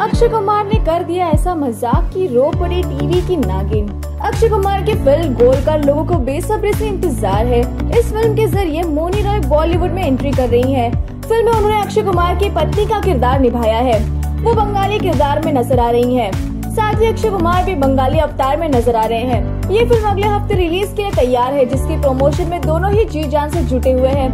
अक्षय कुमार ने कर दिया ऐसा मजाक कि रो पड़ी टीवी की नागिन। अक्षय कुमार की फिल्म गोल्ड का लोगों को बेसब्री से इंतजार है। इस फिल्म के जरिए मोनी रॉय बॉलीवुड में एंट्री कर रही है। फिल्म में उन्होंने अक्षय कुमार की पत्नी का किरदार निभाया है। वो बंगाली किरदार में नजर आ रही है। साथ ही अक्षय कुमार भी बंगाली अवतार में नजर आ रहे हैं। ये फिल्म अगले हफ्ते रिलीज के लिए तैयार है, जिसकी प्रमोशन में दोनों ही जी जान से जुटे हुए हैं।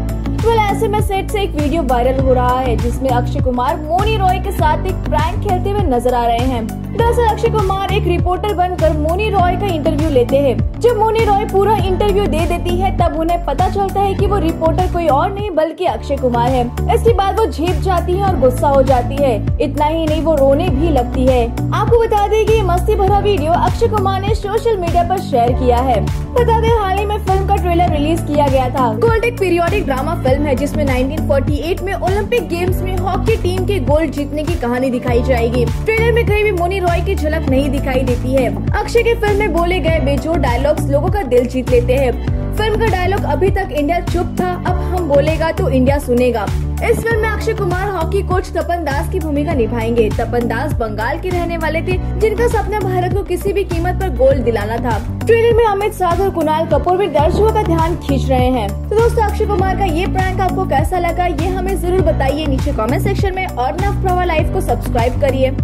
फिलहाल ऐसे में सेट से एक वीडियो वायरल हो रहा है, जिसमें अक्षय कुमार मोनी रॉय के साथ एक प्रैंक खेलते हुए नजर आ रहे हैं। दरअसल अक्षय कुमार एक रिपोर्टर बनकर मोनी रॉय का इंटरव्यू लेते हैं। जब मोनी रॉय पूरा इंटरव्यू दे देती है, तब उन्हें पता चलता है कि वो रिपोर्टर कोई और नहीं बल्कि अक्षय कुमार है। इसके बाद वो झेप जाती है और गुस्सा हो जाती है। इतना ही नहीं, वो रोने भी लगती है। आपको बता दें कि ये मस्ती भरा वीडियो अक्षय कुमार ने सोशल मीडिया पर शेयर किया है। बता दें, हाल ही में फिल्म का ट्रेलर रिलीज किया गया था। गोल्ड एक पीरियोडिक ड्रामा फिल्म है, जिसमें 1948 में ओलंपिक गेम्स में हॉकी टीम के गोल्ड जीतने की कहानी दिखाई जाएगी। ट्रेलर में कहीं भी मोनी रॉय की झलक नहीं दिखाई देती है। अक्षय के फिल्म में बोले गए बेजोड़ डायलॉग्स लोगों का दिल जीत लेते हैं। फिल्म का डायलॉग अभी तक इंडिया चुप था, अब हम बोलेगा तो इंडिया सुनेगा। इस फिल्म में अक्षय कुमार हॉकी कोच तपन दास की भूमिका निभाएंगे। तपन दास बंगाल के रहने वाले थे, जिनका सपना भारत को किसी भी कीमत पर गोल्ड दिलाना था। ट्रेलर में अमित शाह और कुणाल कपूर भी दर्शकों का ध्यान खींच रहे हैं। तो दोस्तों, अक्षय कुमार का ये प्रैंक आपको कैसा लगा, ये हमें जरूर बताइए नीचे कॉमेंट सेक्शन में, और नव प्रभा लाइव को सब्सक्राइब करिए।